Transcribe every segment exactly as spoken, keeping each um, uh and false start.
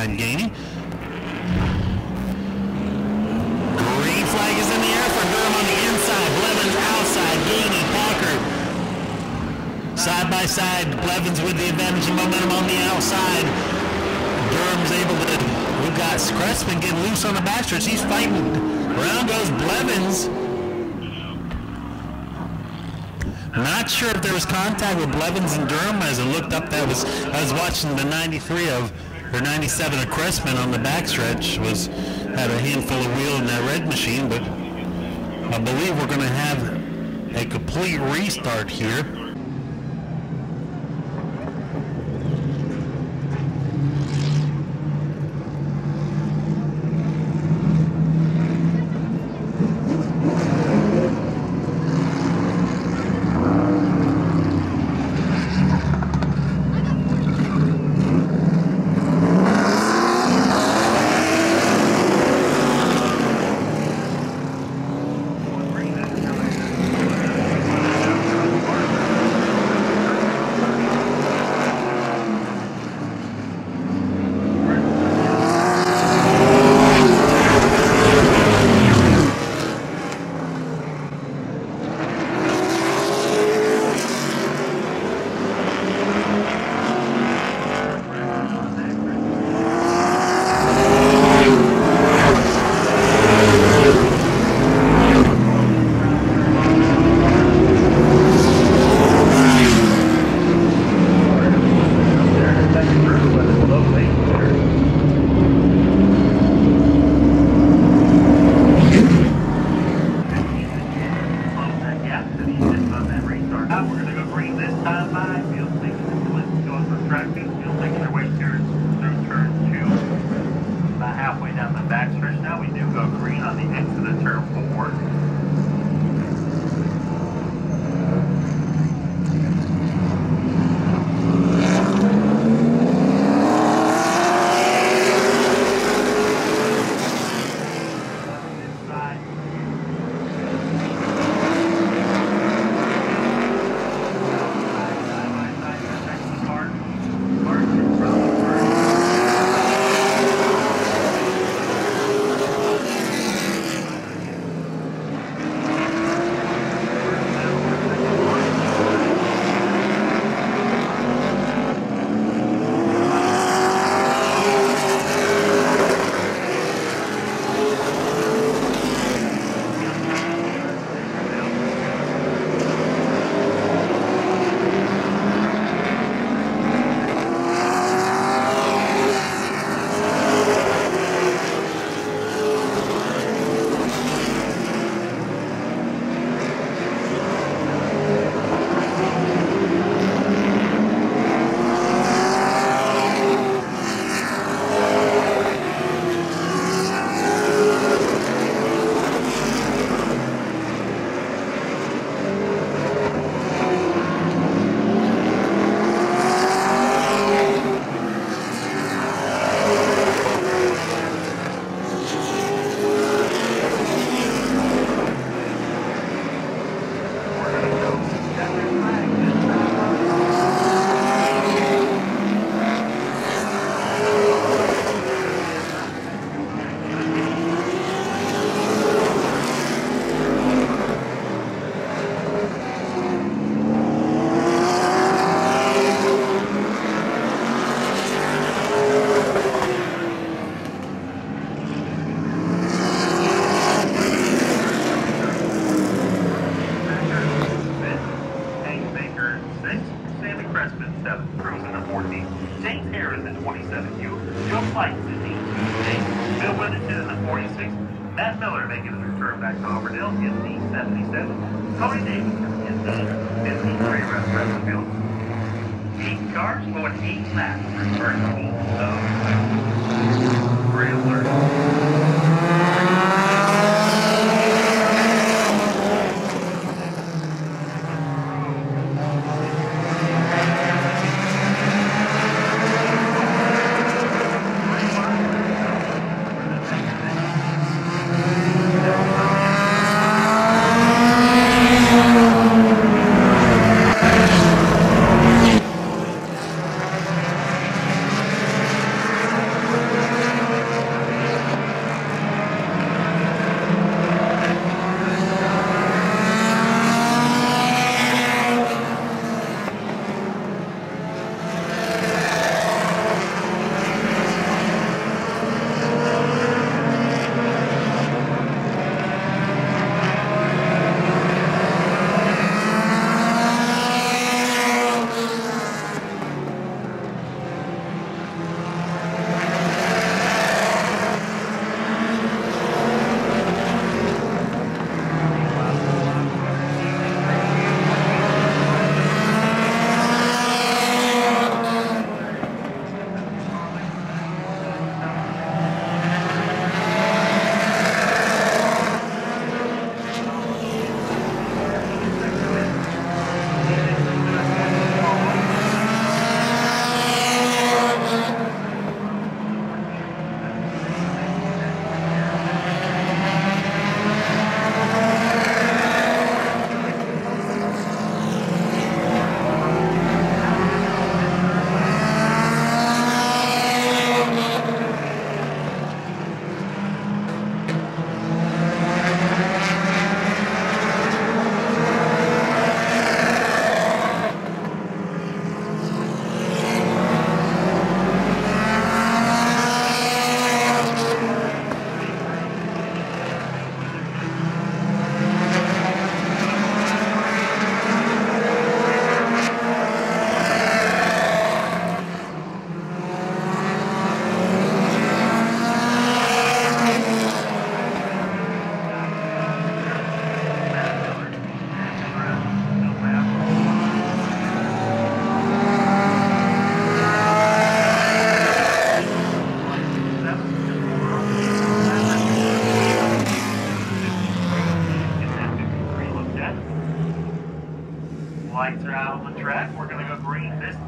time, Ganey. Green flag is in the air for Durham on the inside. Blevins outside. Ganey, Packard. Side by side, Blevins with the advantage and momentum on the outside. Durham's able to... We've got Scressman getting loose on the backstretch. He's fighting. Around goes Blevins. Not sure if there was contact with Blevins and Durham. As I looked up, that was I was watching the ninety-three of or ninety-seven of Crestman on the backstretch. Was had a handful of wheel in that red machine, but I believe we're going to have a complete restart here.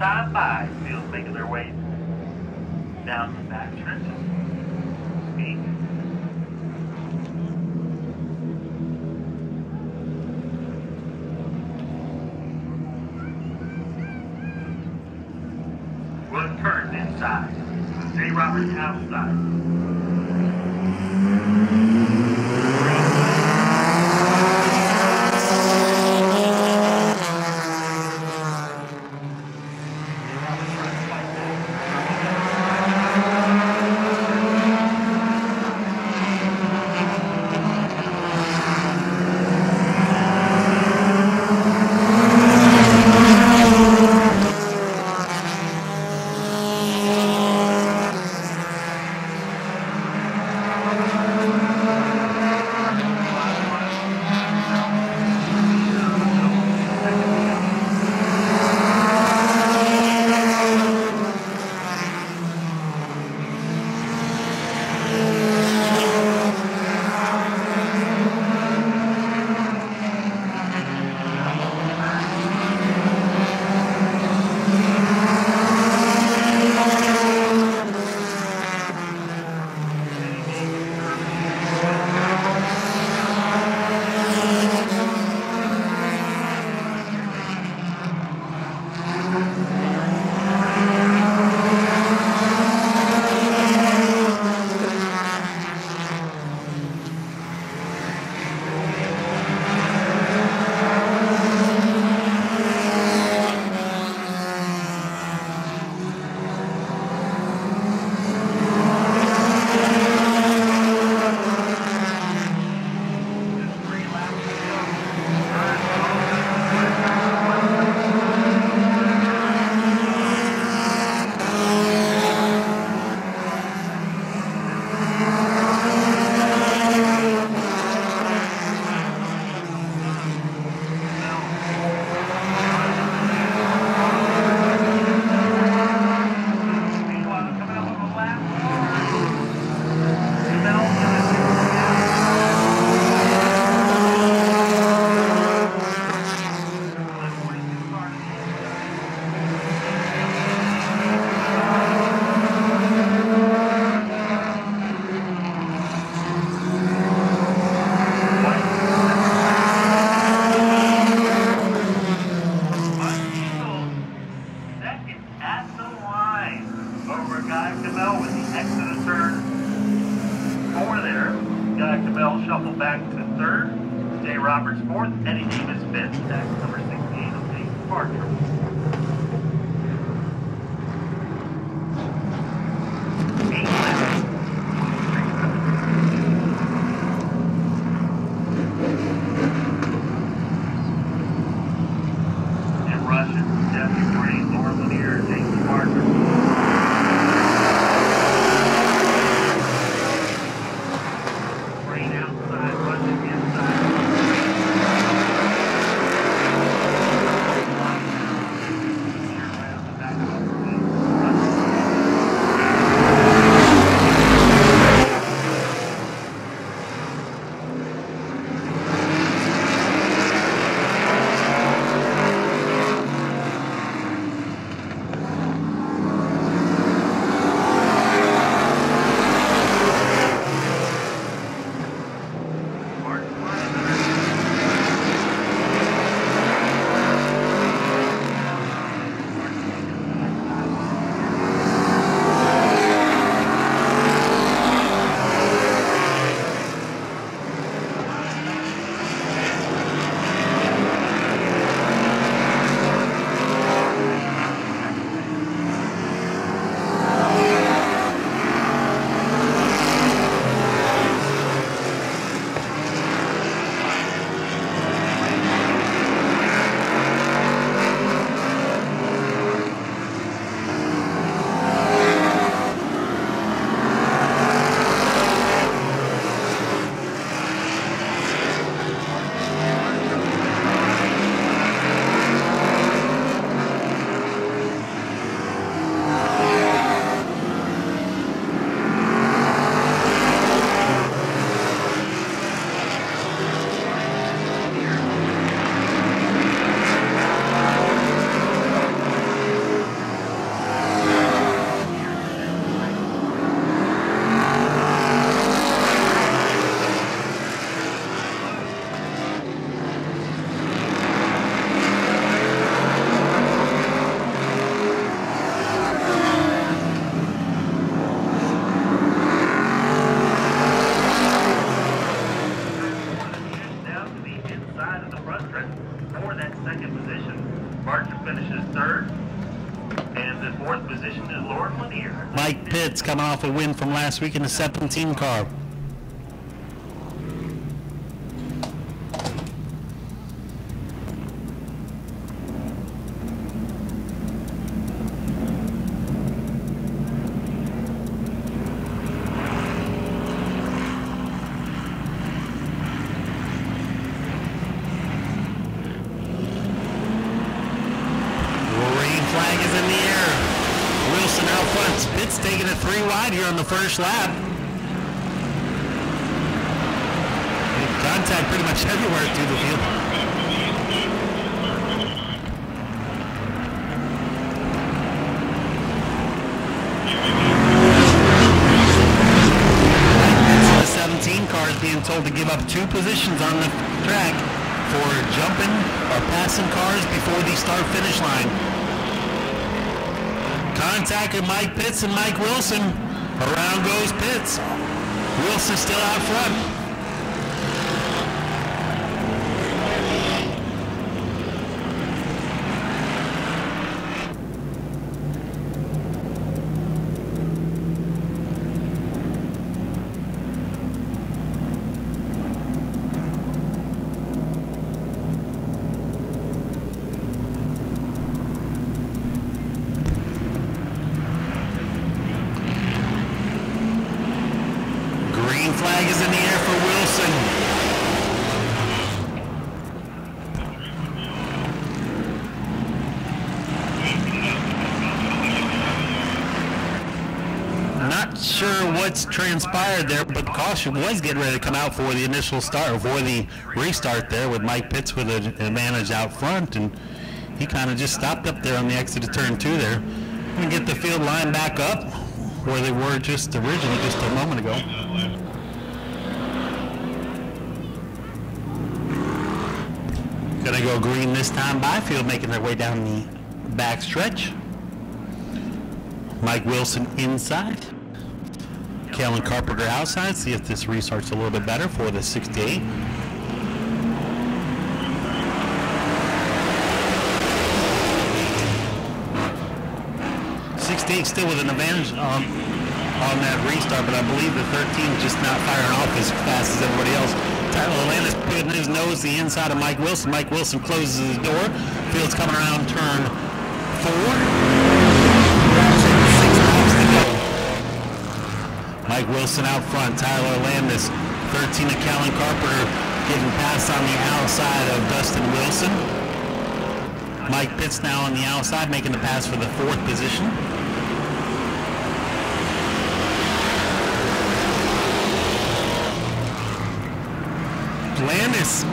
Stand by, field making their way down the back trenches. Speed. One curtain inside. Jay Roberts outside. Pitts coming off a win from last week in the seventeen car. First lap. Contact pretty much everywhere through the field. The seventeen car is being told to give up two positions on the track for jumping or passing cars before the start finish line. Contact with Mike Pitts and Mike Wilson. Around goes Pitts. Wilson still out front. Transpired there, but caution was getting ready to come out for the initial start, for the restart there, with Mike Pitts with an advantage out front, and he kind of just stopped up there on the exit of turn two there. We get the field line back up where they were just originally just a moment ago. Gonna go green this time. Byfield making their way down the back stretch. Mike Wilson inside. Callan Carpenter outside, see if this restarts a little bit better for the sixty-eight. sixty-eight still with an advantage on, on that restart, but I believe the thirteen just not firing off as fast as everybody else. Tyler LeLand is putting his nose to the inside of Mike Wilson. Mike Wilson closes his door. Field's coming around turn four. Mike Wilson out front, Tyler Landis, thirteen to Callan Carpenter, getting passed on the outside of Dustin Wilson. Mike Pitts now on the outside, making the pass for the fourth position. Landis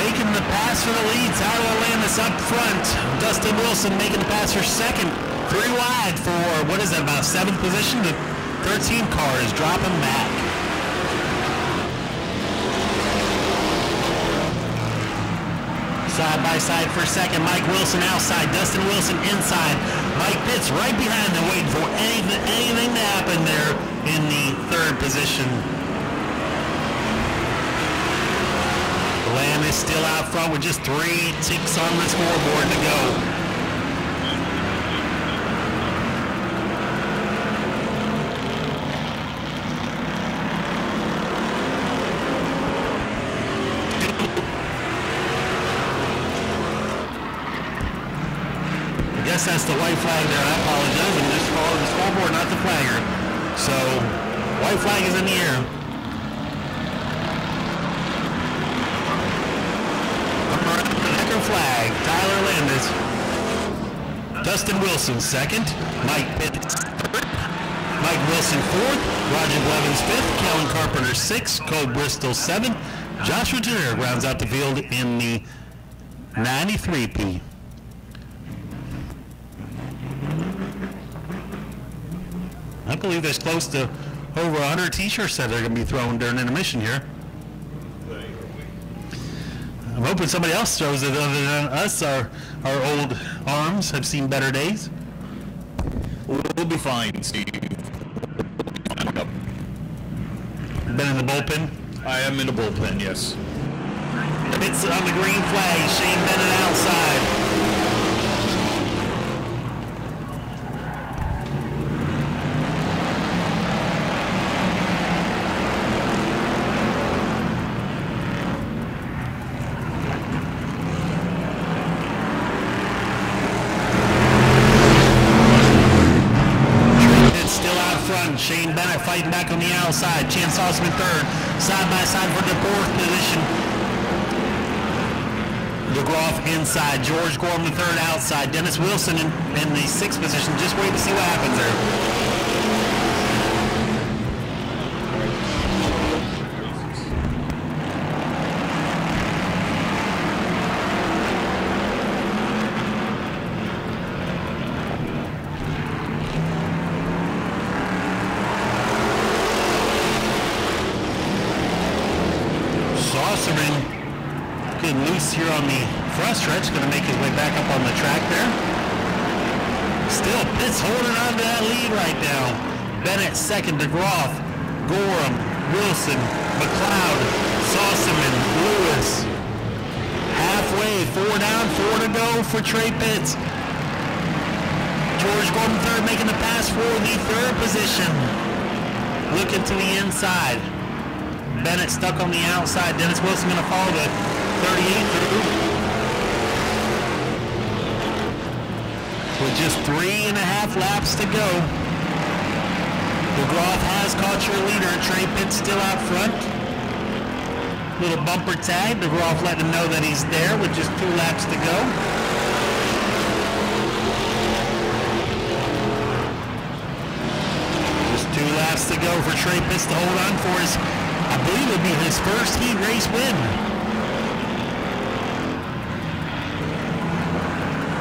making the pass for the lead, Tyler Landis up front, Dustin Wilson making the pass for second, three wide for, what is that, about seventh position? To thirteen car is dropping back. Side by side for second. Mike Wilson outside. Dustin Wilson inside. Mike Pitts right behind them, waiting for anything, anything to happen there in the third position. Lamb is still out front with just three ticks on the scoreboard to go. That's the white flag there. I apologize. I'm just following the scoreboard, not the flagger. So, white flag is in the air. Second flag, Tyler Landis. Dustin Wilson second. Mike Pitts third. Mike Wilson fourth. Roger Levens fifth. Callan Carpenter sixth. Cole Bristol seventh. Joshua Tener rounds out the field in the ninety-three P. I believe there's close to over one hundred t-shirts that are going to be thrown during intermission here. I'm hoping somebody else throws it other than us. Our, our old arms have seen better days. We'll be fine, Steve. Been in the bullpen? I am in the bullpen, yes. It's on the green flag. Shane Bennett outside. outside. Chance Osmond third, side by side for the fourth position. DeGroff inside, George Gorman third outside, Dennis Wilson in, in the sixth position. Just wait to see what happens there. Here on the front stretch, going to make his way back up on the track there. Still Pitts holding on to that lead right now. Bennett second, DeGroff, Gorham, Wilson, McLeod, Sossaman, Lewis. Halfway, four down, four to go for Trey Pitts. George Gordon third making the pass for the third position. Looking to the inside. Bennett stuck on the outside. Dennis Wilson going to follow the thirty-eight through. With just three and a half laps to go. DeGroff has caught your leader. Trey Pitts still out front. Little bumper tag. DeGroff letting him know that he's there with just two laps to go. Just two laps to go for Trey Pitts to hold on for his, I believe it would be his first heat race win.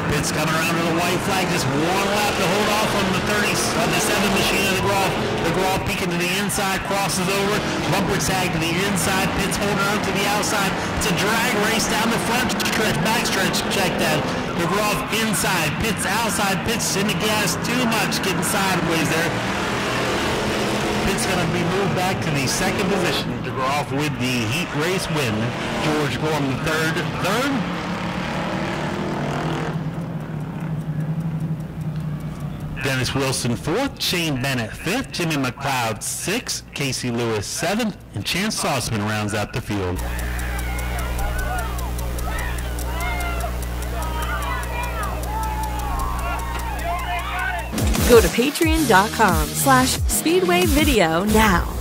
Pitts coming around with a white flag, just one lap to hold off on the thirty, on the seven machine of DeGroff. DeGroff peeking to the inside, crosses over, bumper tag to the inside, Pitts holding on to the outside. It's a drag race down the front stretch, back stretch, check that. DeGroff inside, Pitts outside, Pitts in the gas too much, getting sideways there. Pitts going to be moved back to the second position. DeGroff with the heat race win. George Gorman third, third. Dennis Wilson fourth, Shane Bennett fifth, Jimmy McLeod sixth, Casey Lewis seventh, and Chance Sauchman rounds out the field. Go to patreon dot com slash Speedway Video now.